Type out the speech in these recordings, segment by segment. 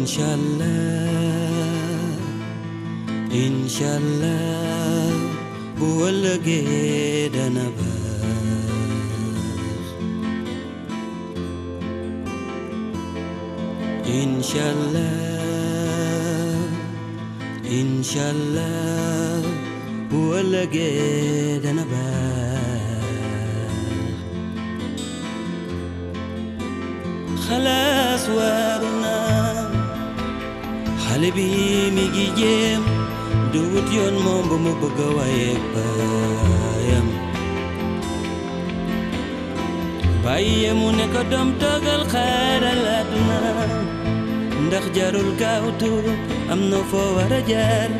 Incha allah, Incha allah, bualge danaba. Incha allah, Incha allah, bualge danaba. خلاص وارنا حلبي ميجيم دوت يون مم بمبغوايك بايم بايمون كدم تغل خير لدنا ندخجر الكاوتو أم نفو ورجال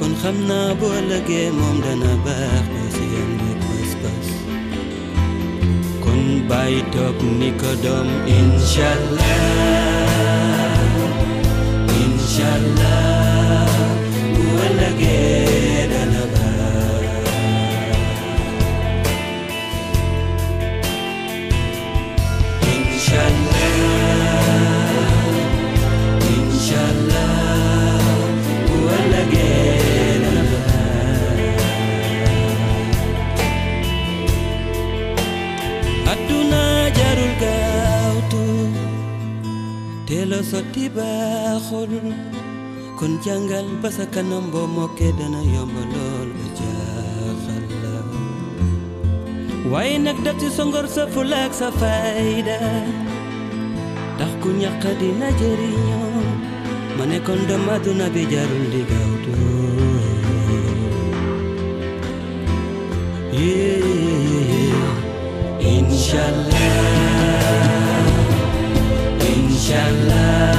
كن خمنا بولجي مم دنا باخ بسيم By top Nicodom, Incha allah, Incha allah, bualage danaba. Incha allah, Incha allah, bualage. Telo sotti baaxul kon jàngal ba sa kanam boo mokkee dana yomb lool ba jaaxal la waaye nag daf ci sa ngor sa fulla ak sa fayda tax ku ñàkk dina jëriñoo ma ne kon dama aduna bi jarul di gaawtu Incha allah. Incha allah.